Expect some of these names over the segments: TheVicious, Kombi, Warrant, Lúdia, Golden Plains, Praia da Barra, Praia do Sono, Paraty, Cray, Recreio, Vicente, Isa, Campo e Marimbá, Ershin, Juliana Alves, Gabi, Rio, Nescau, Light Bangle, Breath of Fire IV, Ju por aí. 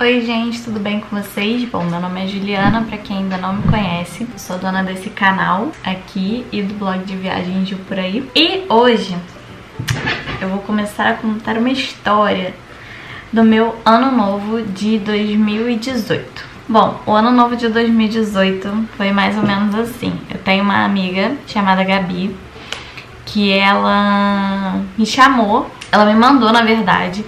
Oi gente, tudo bem com vocês? Bom, meu nome é Juliana, pra quem ainda não me conhece, eu sou dona desse canal aqui e do blog de viagem Ju por aí. E hoje eu vou começar a contar uma história do meu ano novo de 2018. Bom, o ano novo de 2018 foi mais ou menos assim. Eu tenho uma amiga chamada Gabi, que ela me chamou, ela me mandou, na verdade,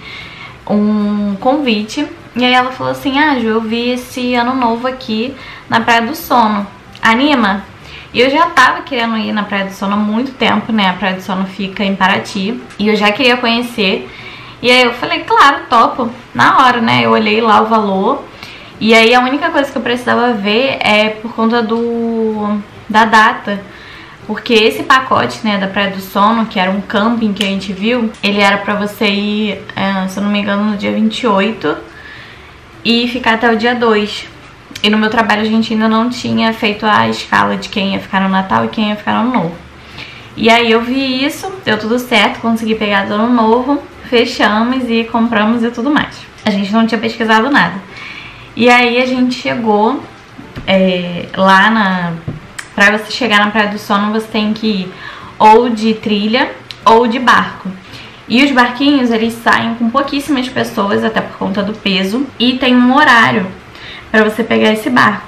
um convite. E aí ela falou assim: ah, Ju, eu vi esse ano novo aqui na Praia do Sono, anima? E eu já tava querendo ir na Praia do Sono há muito tempo, né? A Praia do Sono fica em Paraty e eu já queria conhecer. E aí eu falei, claro, topo, na hora, né? Eu olhei lá o valor e aí a única coisa que eu precisava ver é por conta da data. Porque esse pacote, né, da Praia do Sono, que era um camping que a gente viu, ele era pra você ir, se eu não me engano, no dia 28 e ficar até o dia 2. E no meu trabalho a gente ainda não tinha feito a escala de quem ia ficar no Natal e quem ia ficar no Ano Novo. E aí eu vi isso, deu tudo certo, consegui pegar do Ano Novo, fechamos e compramos e tudo mais. A gente não tinha pesquisado nada. E aí a gente chegou lá na... Pra você chegar na Praia do Sono você tem que ir ou de trilha ou de barco. E os barquinhos, eles saem com pouquíssimas pessoas, até por conta do peso. E tem um horário pra você pegar esse barco.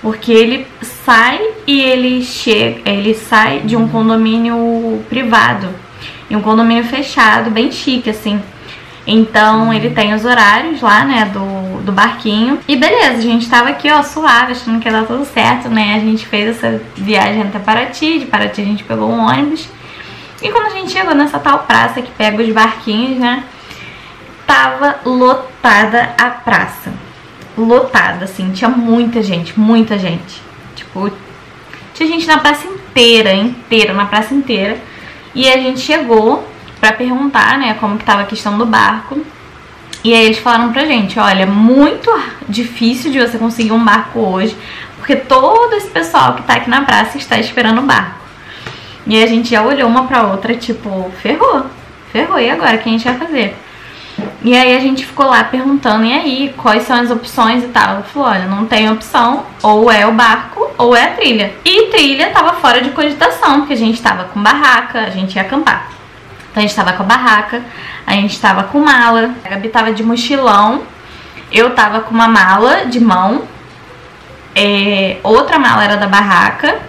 Porque ele sai e ele sai de um condomínio privado. E um condomínio fechado, bem chique, assim. Então, ele tem os horários lá, né, do barquinho. E beleza, a gente tava aqui, ó, suave, achando que ia dar tudo certo, né? A gente fez essa viagem até Paraty. De Paraty a gente pegou um ônibus. E quando a gente chegou nessa tal praça que pega os barquinhos, né, tava lotada a praça. Lotada, assim, tinha muita gente, muita gente. Tipo, tinha gente na praça inteira, na praça inteira. E a gente chegou pra perguntar, né, como que tava a questão do barco. E aí eles falaram pra gente, olha, muito difícil de você conseguir um barco hoje, porque todo esse pessoal que tá aqui na praça está esperando o barco. E a gente já olhou uma pra outra, tipo, ferrou, e agora, o que a gente vai fazer? E aí a gente ficou lá perguntando, e aí, quais são as opções e tal? Ela falou, olha, não tem opção, ou é o barco, ou é a trilha. E trilha tava fora de cogitação, porque a gente tava com barraca, a gente ia acampar. Então a gente tava com a barraca, a gente tava com mala, a Gabi tava de mochilão, eu tava com uma mala de mão, outra mala era da barraca,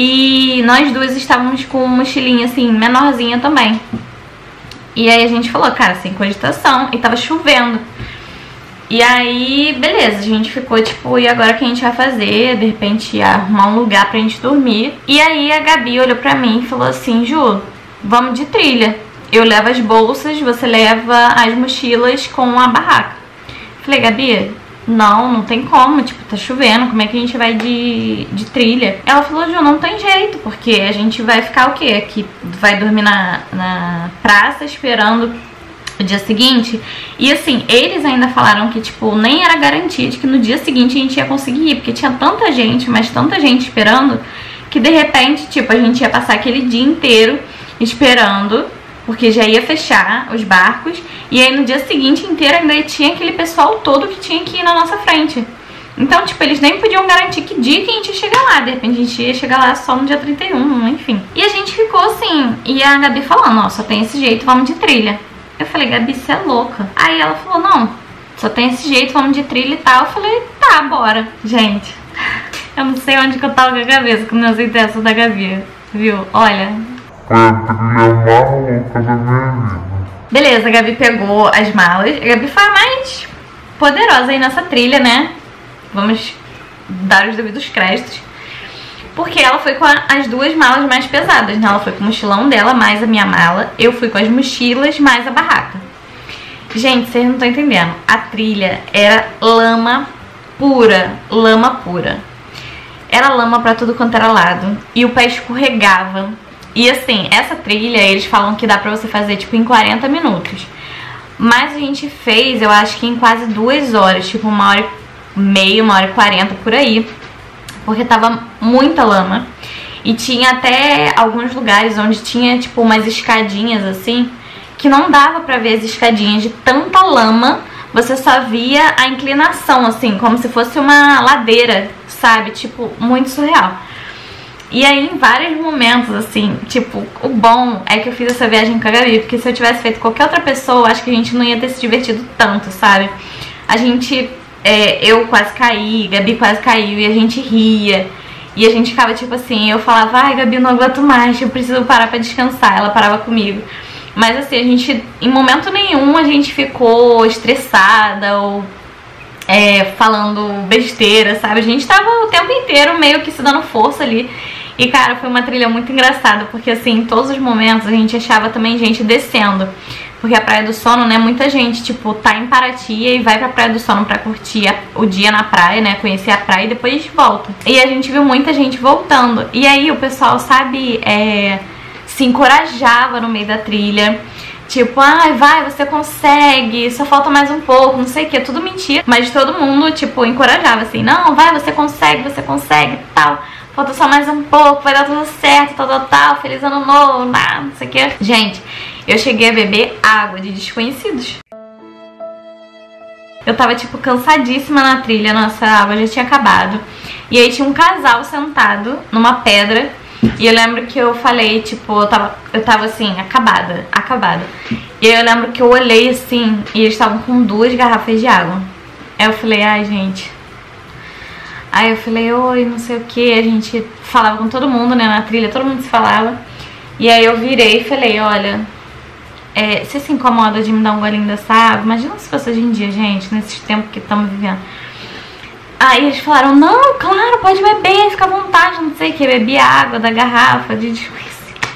e nós duas estávamos com uma mochilinha, assim, menorzinha também. E aí a gente falou, cara, sem cogitação. E tava chovendo. E aí, beleza, a gente ficou tipo, e agora o que a gente vai fazer? De repente arrumar um lugar pra gente dormir. E aí a Gabi olhou pra mim e falou assim, Ju, vamos de trilha. Eu levo as bolsas, você leva as mochilas com a barraca. Falei, Gabi... Não tem como, tipo, tá chovendo, como é que a gente vai de trilha? Ela falou, Ju, não tem jeito, porque a gente vai ficar o quê? Aqui vai dormir na praça esperando o dia seguinte. E assim, eles ainda falaram que, tipo, nem era garantia de que no dia seguinte a gente ia conseguir ir, porque tinha tanta gente, mas tanta gente esperando, que de repente, tipo, a gente ia passar aquele dia inteiro esperando, porque já ia fechar os barcos. E aí no dia seguinte inteiro ainda tinha aquele pessoal todo que tinha que ir na nossa frente. Então, tipo, eles nem podiam garantir que dia que a gente ia chegar lá. De repente a gente ia chegar lá só no dia 31, enfim. E a gente ficou assim, e a Gabi falando, ó, só tem esse jeito, vamos de trilha. Eu falei, Gabi, você é louca. Aí ela falou, não, só tem esse jeito, vamos de trilha e tal. Eu falei, tá, bora. Gente, eu não sei onde que eu tava com a cabeça, com meus intensos da Gabi, viu? Olha... Beleza, a Gabi pegou as malas. A Gabi foi a mais poderosa aí nessa trilha, né? Vamos dar os devidos créditos. Porque ela foi com as duas malas mais pesadas, né? Ela foi com o mochilão dela, mais a minha mala. Eu fui com as mochilas, mais a barraca. Gente, vocês não estão entendendo. A trilha era lama pura. Lama pura. Era lama pra tudo quanto era lado. E o pé escorregava. E assim, essa trilha, eles falam que dá pra você fazer, tipo, em 40 minutos. Mas a gente fez, eu acho que em quase 2 horas, tipo, 1h30, 1h40, por aí. Porque tava muita lama. E tinha até alguns lugares onde tinha, tipo, umas escadinhas, assim, que não dava pra ver as escadinhas de tanta lama você só via a inclinação, assim, como se fosse uma ladeira, sabe? Tipo, muito surreal. E aí, em vários momentos, assim, tipo, o bom é que eu fiz essa viagem com a Gabi, porque se eu tivesse feito qualquer outra pessoa, acho que a gente não ia ter se divertido tanto, sabe? A gente, eu quase caí, Gabi quase caiu, e a gente ria, e a gente ficava tipo assim, eu falava, ai, Gabi, não aguento mais, eu preciso parar pra descansar, ela parava comigo. Mas assim, a gente, em momento nenhum, a gente ficou estressada ou falando besteira, sabe? A gente tava o tempo inteiro meio que se dando força ali. E cara, foi uma trilha muito engraçada, porque assim, em todos os momentos a gente achava também gente descendo. Porque a Praia do Sono, né, muita gente, tipo, tá em Paraty e vai pra Praia do Sono pra curtir o dia na praia, né, conhecer a praia e depois volta. E a gente viu muita gente voltando. E aí o pessoal, sabe, se encorajava no meio da trilha, tipo, ai, vai, você consegue, só falta mais um pouco, não sei o que, tudo mentira. Mas todo mundo, tipo, encorajava, assim, não, vai, você consegue, tal, falta só mais um pouco, vai dar tudo certo, tal, tal, tal, feliz ano novo, não sei o que. Gente, eu cheguei a beber água de desconhecidos. Eu tava, tipo, cansadíssima na trilha, nossa, a água já tinha acabado. E aí tinha um casal sentado numa pedra. E eu lembro que eu falei, tipo, eu tava assim, acabada, acabada. E eu lembro que eu olhei assim, e eles estavam com 2 garrafas de água. Aí eu falei, ai, gente. Aí eu falei, oi, não sei o que. A gente falava com todo mundo, né, na trilha, todo mundo se falava. E aí eu virei e falei, olha, você se incomoda de me dar um golinho dessa água? Imagina se fosse hoje em dia, gente, nesses tempos que estamos vivendo. Aí eles falaram, não, claro, pode beber, fica à vontade, não sei o que, bebi a água da garrafa, de desconhecido.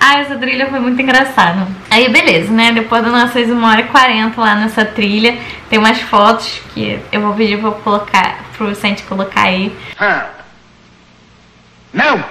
Ah, essa trilha foi muito engraçada. Aí beleza, né, depois das nossas 1h40 lá nessa trilha, tem umas fotos que eu vou pedir pra colocar, pro Vicente colocar aí. Não!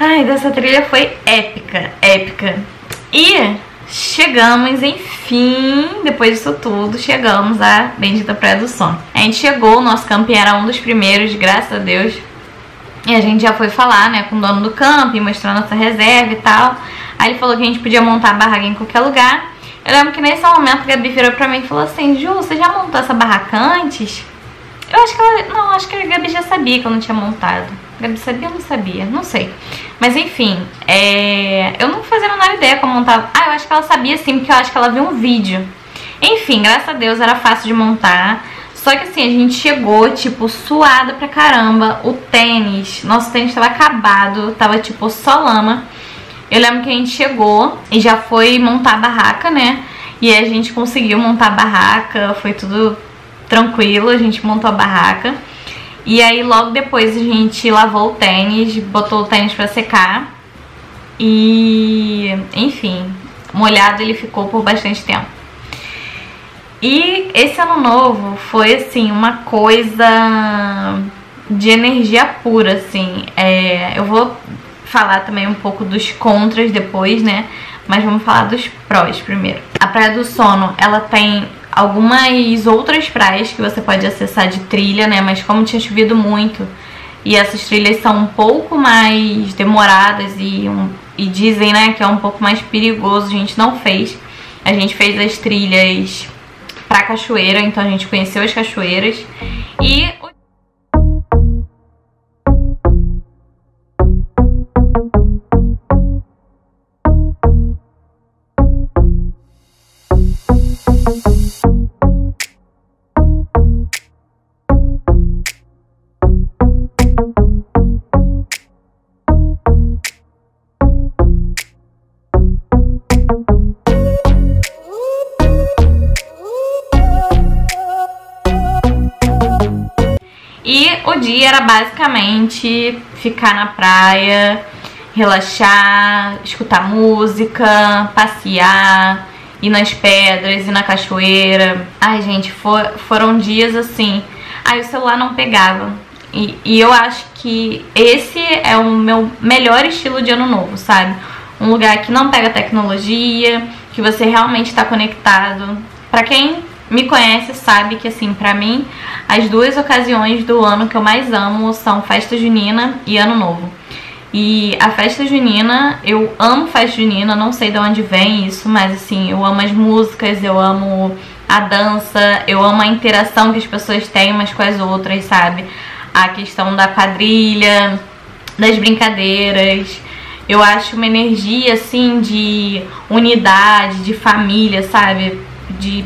Ai, dessa trilha foi épica, épica. E chegamos, enfim, depois disso tudo, chegamos à bendita Praia do Sono. A gente chegou, o nosso camping era um dos primeiros, graças a Deus. E a gente já foi falar, né, com o dono do camping, mostrando nossa reserva e tal. Aí ele falou que a gente podia montar a barraca em qualquer lugar. Eu lembro que nesse momento a Gabi virou pra mim e falou assim, Ju, você já montou essa barraca antes? Eu acho que ela... Não, acho que a Gabi já sabia que eu não tinha montado. A Gabi sabia ou não sabia? Não sei. Mas enfim, eu não fazia a menor ideia como montava. Ah, eu acho que ela sabia sim, porque eu acho que ela viu um vídeo. Enfim, graças a Deus era fácil de montar. Só que assim, a gente chegou, tipo, suada pra caramba. O tênis, nosso tênis tava acabado, tava tipo só lama. Eu lembro que a gente chegou e já foi montar a barraca, né? E aí a gente conseguiu montar a barraca, foi tudo... tranquilo, a gente montou a barraca. E aí logo depois a gente lavou o tênis, botou o tênis pra secar. E enfim, molhado ele ficou por bastante tempo. E esse ano novo foi assim, uma coisa de energia pura, assim. Eu vou falar também um pouco dos contras depois, né? Mas vamos falar dos prós primeiro. A Praia do Sono, ela tem algumas outras praias que você pode acessar de trilha, né? Mas como tinha chovido muito e essas trilhas são um pouco mais demoradas e dizem, né, que é um pouco mais perigoso, a gente não fez. A gente fez as trilhas pra cachoeira, então a gente conheceu as cachoeiras. E o dia era basicamente ficar na praia, relaxar, escutar música, passear, ir nas pedras, ir na cachoeira. Ai, gente, foram dias assim... Ai, o celular não pegava. E eu acho que esse é o meu melhor estilo de ano novo, sabe? Um lugar que não pega tecnologia, que você realmente está conectado. Pra quem me conhece sabe que, assim, pra mim, as duas ocasiões do ano que eu mais amo são festa junina e ano novo. E a festa junina, eu amo festa junina, não sei de onde vem isso, mas assim, eu amo as músicas, eu amo a dança, eu amo a interação que as pessoas têm umas com as outras, sabe? A questão da quadrilha, das brincadeiras. Eu acho uma energia, assim, de unidade, de família, sabe? De,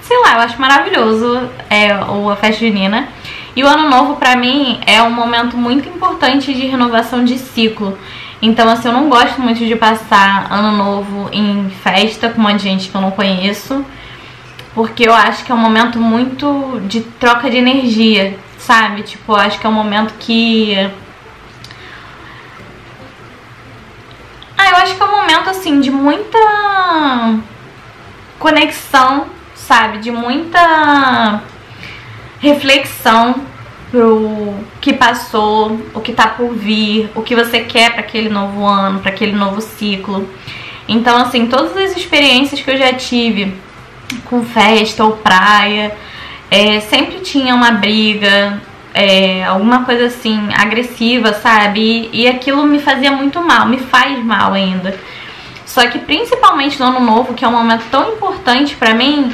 sei lá, eu acho maravilhoso a festa junina. E o ano novo pra mim é um momento muito importante de renovação de ciclo. Então, assim, eu não gosto muito de passar ano novo em festa com um monte de gente que eu não conheço, porque eu acho que é um momento muito de troca de energia, sabe? Tipo, eu acho que é um momento que... eu acho que é um momento, assim, de muita conexão, sabe? De muita... reflexão pro que passou, o que tá por vir, o que você quer pra aquele novo ano, pra aquele novo ciclo. Então, assim, todas as experiências que eu já tive com festa ou praia, sempre tinha uma briga, alguma coisa assim, agressiva, sabe? E aquilo me fazia muito mal, me faz mal ainda. Só que principalmente no ano novo, que é um momento tão importante pra mim,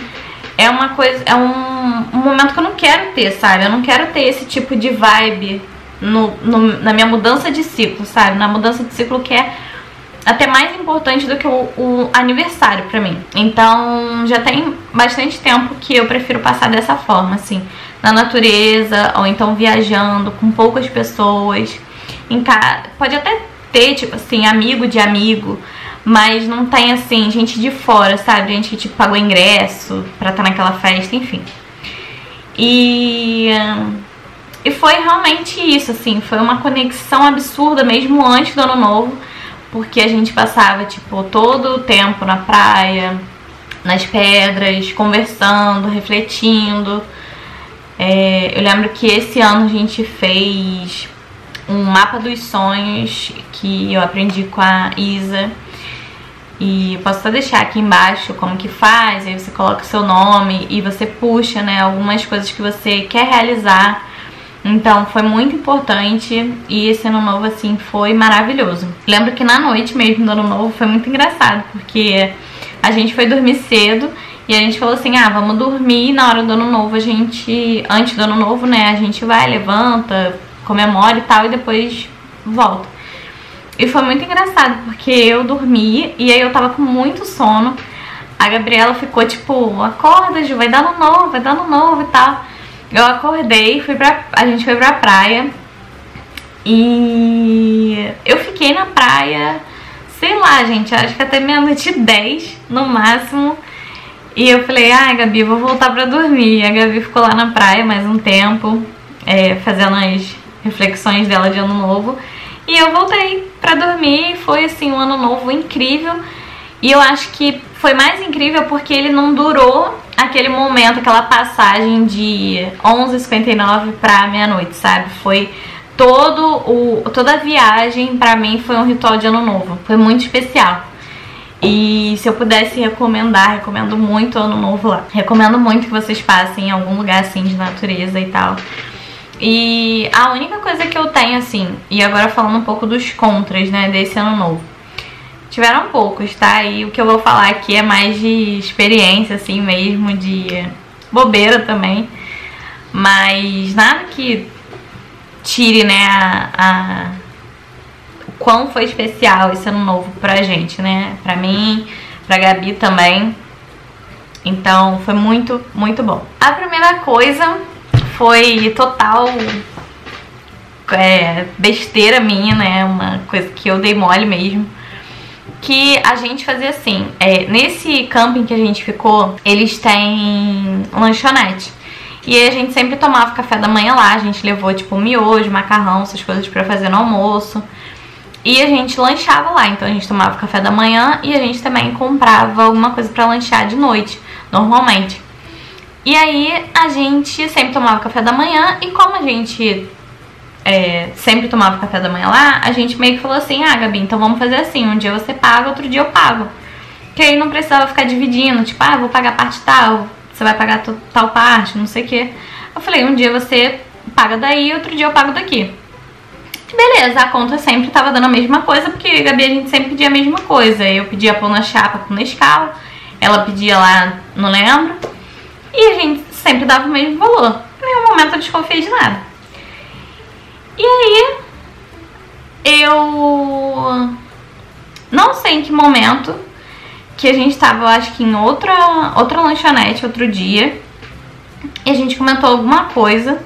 é uma coisa, é um momento que eu não quero ter, sabe? Eu não quero ter esse tipo de vibe na minha mudança de ciclo, sabe? Na mudança de ciclo, que é até mais importante do que o aniversário pra mim. Então, já tem bastante tempo que eu prefiro passar dessa forma, assim, na natureza, ou então viajando com poucas pessoas. Em casa, pode até ter, tipo assim, amigo de amigo, mas não tem, assim, gente de fora, sabe? Gente que, tipo, pagou ingresso pra estar naquela festa, enfim. E foi realmente isso, assim. Foi uma conexão absurda mesmo antes do Ano Novo, porque a gente passava, tipo, todo o tempo na praia, nas pedras, conversando, refletindo. Eu lembro que esse ano a gente fez um mapa dos sonhos que eu aprendi com a Isa. E posso só deixar aqui embaixo como que faz, aí você coloca o seu nome e você puxa, né, algumas coisas que você quer realizar. Então foi muito importante, e esse ano novo, assim, foi maravilhoso. Lembro que na noite mesmo do ano novo foi muito engraçado, porque a gente foi dormir cedo e a gente falou assim, vamos dormir na hora do ano novo, antes do ano novo, né, a gente vai, levanta, comemora e tal, e depois volta. E foi muito engraçado, porque eu dormi e aí eu tava com muito sono. A Gabriela ficou tipo, acorda, Ju, vai dar no novo, vai dar no novo e tal. Eu acordei, a gente foi pra praia. E eu fiquei na praia, sei lá, gente, acho que até meia-noite 10 no máximo. E eu falei, Gabi, vou voltar pra dormir. E a Gabi ficou lá na praia mais um tempo, fazendo as reflexões dela de ano novo. E eu voltei pra dormir, foi assim um ano novo incrível. E eu acho que foi mais incrível porque ele não durou aquele momento, aquela passagem de 11h59 pra meia-noite, sabe? Foi toda a viagem, pra mim, foi um ritual de ano novo, foi muito especial. E se eu pudesse recomendar, recomendo muito o ano novo lá. Recomendo muito que vocês passem em algum lugar assim de natureza e tal. E a única coisa que eu tenho, assim, e agora falando um pouco dos contras, né, desse ano novo. Tiveram poucos, tá? E o que eu vou falar aqui é mais de experiência, assim, mesmo, de bobeira também. Mas nada que tire, né, o quão foi especial esse ano novo pra gente, né? Pra mim, pra Gabi também. Então, foi muito, muito bom. A primeira coisa... foi total besteira minha, né? Uma coisa que eu dei mole mesmo. Que a gente fazia assim, nesse camping que a gente ficou, eles têm lanchonete. E a gente sempre tomava café da manhã lá, a gente levou tipo miojo, macarrão, essas coisas pra fazer no almoço. E a gente lanchava lá, então a gente tomava café da manhã e a gente também comprava alguma coisa pra lanchar de noite, normalmente. E aí a gente sempre tomava café da manhã, e como a gente sempre tomava café da manhã lá, a gente meio que falou assim, Gabi, então vamos fazer assim, um dia você paga, outro dia eu pago. Que aí não precisava ficar dividindo, tipo, ah, vou pagar parte tal, você vai pagar tal parte, não sei o quê. Eu falei, um dia você paga daí, outro dia eu pago daqui. E beleza, a conta sempre tava dando a mesma coisa, porque eu e a Gabi, a gente sempre pedia a mesma coisa. Eu pedia pão na chapa com Nescau, ela pedia lá, não lembro. E a gente sempre dava o mesmo valor. Em nenhum momento eu desconfiei de nada. E aí, eu não sei em que momento... que a gente tava, acho que em outra lanchonete outro dia, e a gente comentou alguma coisa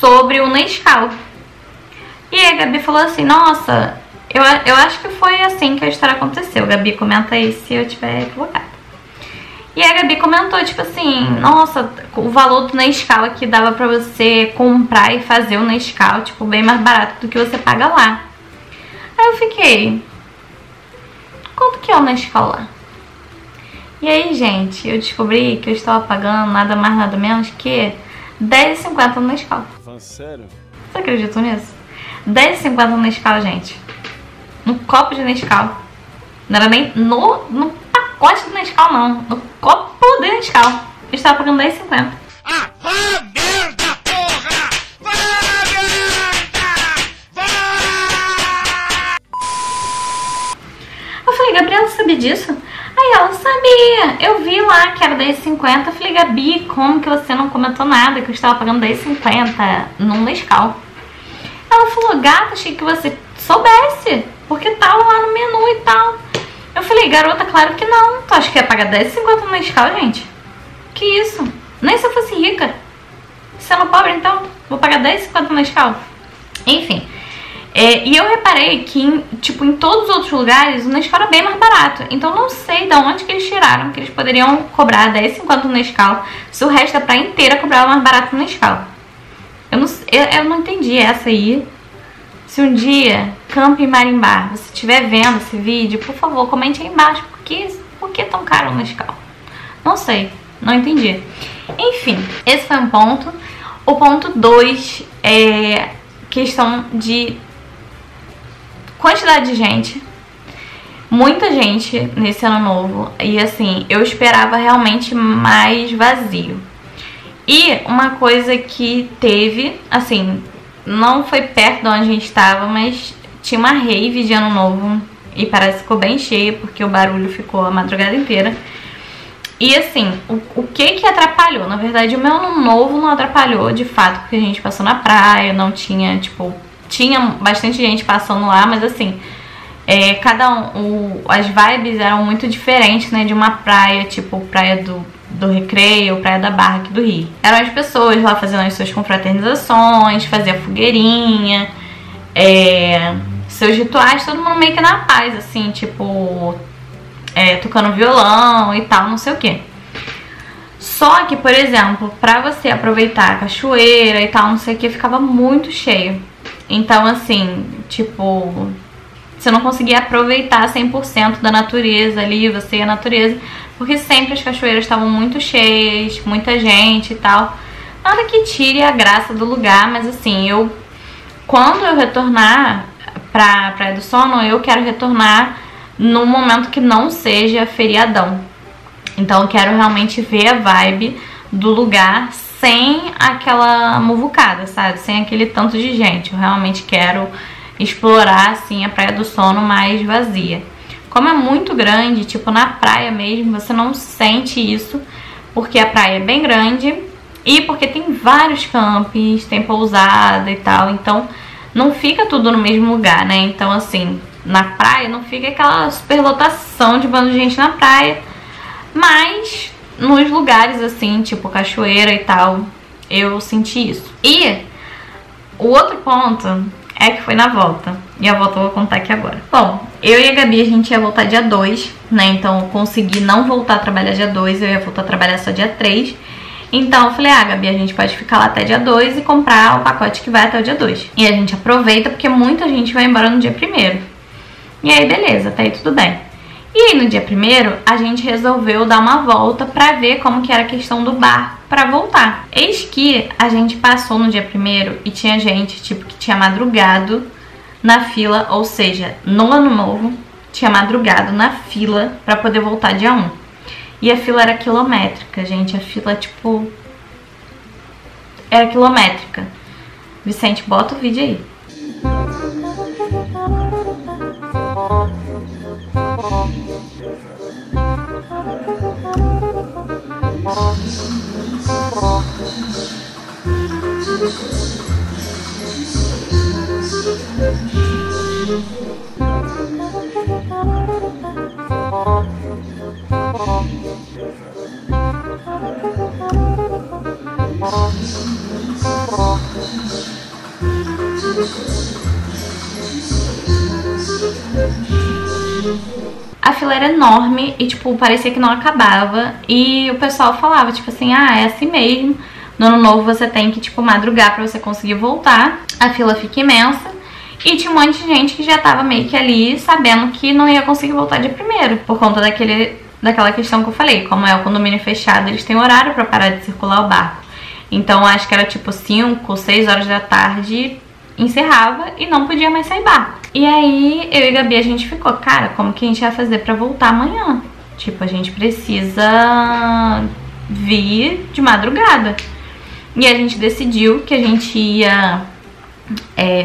sobre o Nescau. E aí a Gabi falou assim, nossa, eu acho que foi assim que a história aconteceu. Gabi, comenta aí se eu tiver equivocada. E aí a Gabi comentou, tipo assim, nossa, o valor do Nescau aqui dava pra você comprar e fazer o Nescau, tipo, bem mais barato do que você paga lá. Aí eu fiquei, quanto que é o Nescau lá? E aí, gente, eu descobri que eu estava pagando nada mais, nada menos que R$10,50 no Nescau. Sério? Vocês acreditam nisso? R$10,50 no Nescau, gente. No copo de Nescau. Não era nem no pacote do Nescau, não. No copo do Nescau. Eu estava pagando R$10,50. Ah, ah, merda, porra! Vai, merda! Vai! Eu falei, Gabriela, você sabe disso? Aí ela, sabia, eu vi lá que era R$10,50, falei, Gabi, como que você não comentou nada, que eu estava pagando R$10,50 num Nescau? Ela falou, gata, achei que você soubesse, porque tava lá no menu e tal. Eu falei, garota, claro que não, tu acha que ia pagar R$10,50 no Nescau, gente? Que isso? Nem se eu fosse rica. Sendo pobre, então, vou pagar R$10,50 no Nescau? Enfim. É, e eu reparei que, tipo, em todos os outros lugares, o Nescau era bem mais barato. Então, não sei de onde que eles tiraram que eles poderiam cobrar R$10,50 no Nescau se o resto da praia inteira cobrava mais barato no Nescau. Eu não entendi essa aí. Se um dia, Campo e Marimbá, você estiver vendo esse vídeo, por favor, comente aí embaixo por que é tão caro o Nescau. Não sei, não entendi. Enfim, esse foi um ponto. O ponto 2 é questão de quantidade de gente, muita gente nesse ano novo, e assim, eu esperava realmente mais vazio. E uma coisa que teve, assim, não foi perto de onde a gente estava, mas tinha uma rave de ano novo, e parece que ficou bem cheio, porque o barulho ficou a madrugada inteira. E assim, o que atrapalhou? Na verdade, o meu ano novo não atrapalhou, de fato, porque a gente passou na praia, não tinha, tipo... Tinha bastante gente passando lá, mas assim, as vibes eram muito diferentes, né, de uma praia, tipo praia do Recreio, praia da Barra aqui do Rio. Eram as pessoas lá fazendo as suas confraternizações, fazia fogueirinha, seus rituais, todo mundo meio que na paz, assim, tipo, tocando violão e tal, não sei o quê. Só que, por exemplo, pra você aproveitar a cachoeira e tal, não sei o quê, ficava muito cheio. Então, assim, tipo, você não conseguia aproveitar 100% da natureza ali, você e a natureza, porque sempre as cachoeiras estavam muito cheias, muita gente e tal. Nada que tire a graça do lugar, mas assim, quando eu retornar pra Praia do Sono, eu quero retornar num momento que não seja feriadão. Então eu quero realmente ver a vibe do lugar sem aquela muvucada, sabe? Sem aquele tanto de gente. Eu realmente quero explorar, assim, a Praia do Sono mais vazia. Como é muito grande, tipo, na praia mesmo, você não sente isso, porque a praia é bem grande e porque tem vários campings, tem pousada e tal. Então, não fica tudo no mesmo lugar, né? Então, assim, na praia não fica aquela superlotação de bando de gente na praia, mas... nos lugares assim, tipo cachoeira e tal, eu senti isso. E o outro ponto é que foi na volta. E a volta eu vou contar aqui agora. Bom, eu e a Gabi, a gente ia voltar dia 2, né? Então eu consegui não voltar a trabalhar dia 2, eu ia voltar a trabalhar só dia 3. Então eu falei, ah, Gabi, a gente pode ficar lá até dia 2 e comprar o pacote que vai até o dia 2. E a gente aproveita porque muita gente vai embora no dia 1º. E aí, beleza, tá aí tudo bem. E aí no dia 1º, a gente resolveu dar uma volta pra ver como que era a questão do bar pra voltar. Eis que a gente passou no dia 1º e tinha gente, tipo, que tinha madrugado na fila, ou seja, no ano novo, tinha madrugado na fila pra poder voltar dia 1. E a fila era quilométrica, gente. A fila, tipo... era quilométrica. Vicente, bota o vídeo aí. A fila era enorme e, tipo, parecia que não acabava. E o pessoal falava, tipo assim, ah, é assim mesmo. No ano novo você tem que, tipo, madrugar pra você conseguir voltar. A fila fica imensa. E tinha um monte de gente que já tava meio que ali sabendo que não ia conseguir voltar dia 1º. Por conta daquela questão que eu falei. Como é o condomínio fechado, eles têm horário pra parar de circular o barco. Então acho que era tipo 5 ou 6 horas da tarde, encerrava e não podia mais sair barco. E aí eu e Gabi, a gente ficou, cara, como que a gente vai fazer pra voltar amanhã? Tipo, a gente precisa vir de madrugada. E a gente decidiu que a gente ia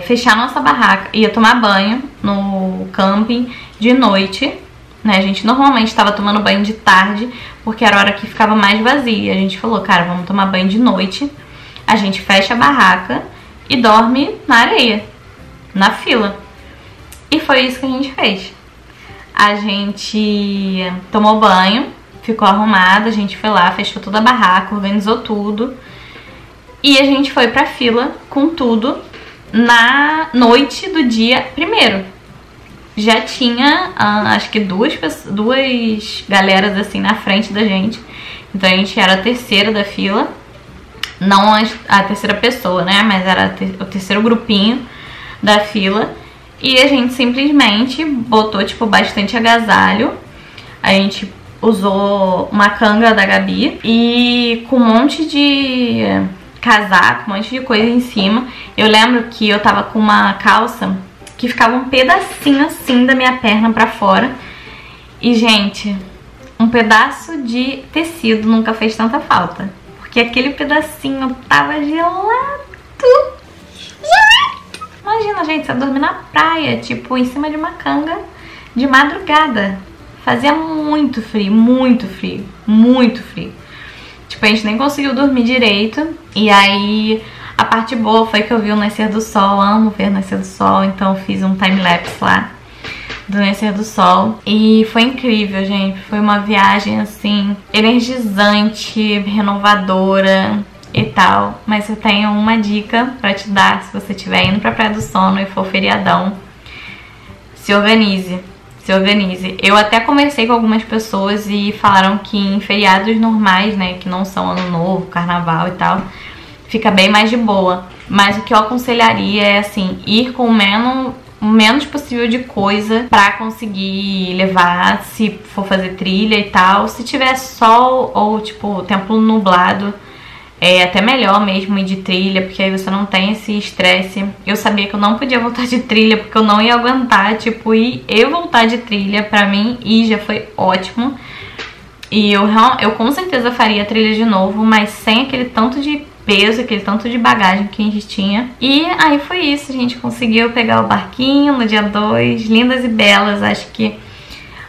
fechar nossa barraca, ia tomar banho no camping de noite, né? A gente normalmente estava tomando banho de tarde, porque era a hora que ficava mais vazia. A gente falou, cara, vamos tomar banho de noite, a gente fecha a barraca e dorme na areia, na fila. E foi isso que a gente fez. A gente tomou banho, ficou arrumada, a gente foi lá, fechou toda a barraca, organizou tudo. E a gente foi pra fila com tudo na noite do dia 1º. Já tinha, acho que duas galeras assim na frente da gente. Então a gente era a terceira da fila. Não a terceira pessoa, né? Mas era o terceiro grupinho da fila. E a gente simplesmente botou, tipo, bastante agasalho. A gente usou uma canga da Gabi. E com um monte de... casaco, um monte de coisa em cima. Eu lembro que eu tava com uma calça que ficava um pedacinho assim da minha perna pra fora. E, gente, um pedaço de tecido nunca fez tanta falta. Porque aquele pedacinho tava gelado. Gelado! Imagina, gente, você dormir na praia, tipo, em cima de uma canga de madrugada. Fazia muito frio, muito frio, muito frio. Tipo, a gente nem conseguiu dormir direito. E aí, a parte boa foi que eu vi o nascer do sol. Amo ver o nascer do sol. Então, fiz um time-lapse lá do nascer do sol. E foi incrível, gente. Foi uma viagem, assim, energizante, renovadora e tal. Mas eu tenho uma dica pra te dar. Se você estiver indo pra Praia do Sono e for feriadão, se organize. Se organize. Eu até conversei com algumas pessoas e falaram que em feriados normais, né, que não são ano novo, carnaval e tal, fica bem mais de boa. Mas o que eu aconselharia é, assim, ir com o menos possível de coisa pra conseguir levar, se for fazer trilha e tal. Se tiver sol ou, tipo, tempo nublado, é até melhor mesmo ir de trilha, porque aí você não tem esse estresse. Eu sabia que eu não podia voltar de trilha, porque eu não ia aguentar, tipo, ir e voltar de trilha pra mim, e já foi ótimo. E eu com certeza faria a trilha de novo, mas sem aquele tanto de peso, aquele tanto de bagagem que a gente tinha. E aí foi isso, a gente conseguiu pegar o barquinho no dia 2, lindas e belas. Acho que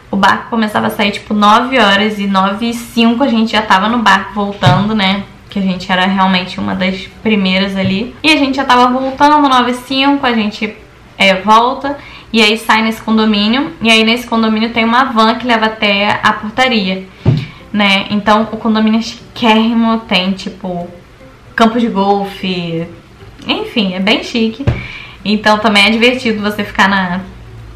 o barco começava a sair, tipo, 9 horas, e 9h05 a gente já tava no barco voltando, né? Que a gente era realmente uma das primeiras ali. E a gente já tava voltando, 9h05, a gente volta e aí sai nesse condomínio. E aí nesse condomínio tem uma van que leva até a portaria, né? Então o condomínio é chiquérrimo, tem tipo campo de golfe, enfim, é bem chique. Então também é divertido você ficar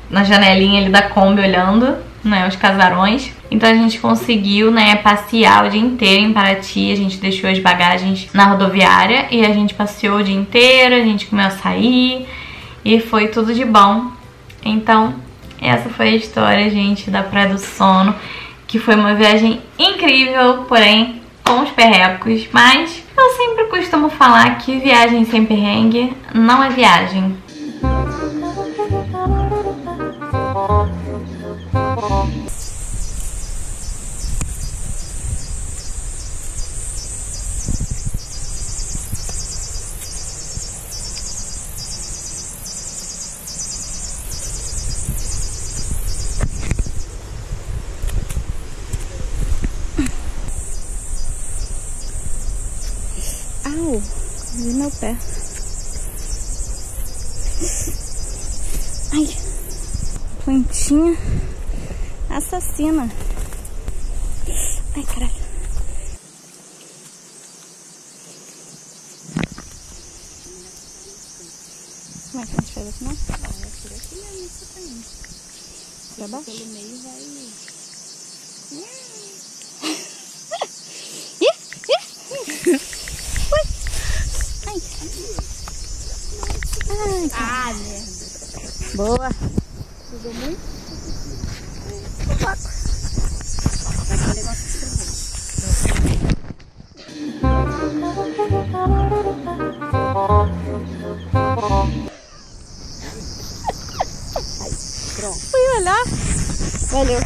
na janelinha ali da Kombi olhando, né, os casarões. Então a gente conseguiu, né, passear o dia inteiro em Paraty. A gente deixou as bagagens na rodoviária e a gente passeou o dia inteiro, a gente comeu açaí e foi tudo de bom. Então essa foi a história, gente, da Praia do Sono, que foi uma viagem incrível, porém com os perrecos. Mas eu sempre costumo falar que viagem sem perrengue não é viagem. Perdi meu pé. Ai. Plantinha assassina. Ai, caralho. Como é que a gente faz aqui, não? Ah, é por aqui mesmo que tá indo. Pra baixo? Pelo meio vai... Ai. Ah, merda. Boa. Jogou muito? Vai ter um negócio de cerveja. Pronto. Fui olhar. Valeu.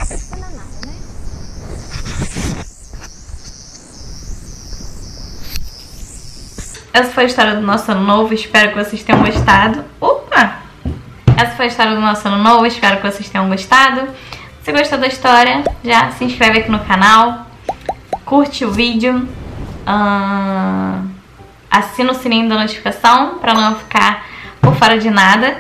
Essa foi a história do nosso ano novo. Espero que vocês tenham gostado. Opa! Essa foi a história do nosso ano novo. Espero que vocês tenham gostado. Se gostou da história, já se inscreve aqui no canal. Curte o vídeo. Assina o sininho da notificação pra não ficar por fora de nada.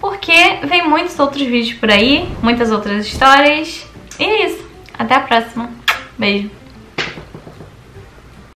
Porque vem muitos outros vídeos por aí, muitas outras histórias. E é isso. Até a próxima. Beijo.